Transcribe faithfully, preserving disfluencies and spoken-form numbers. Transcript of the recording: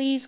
Please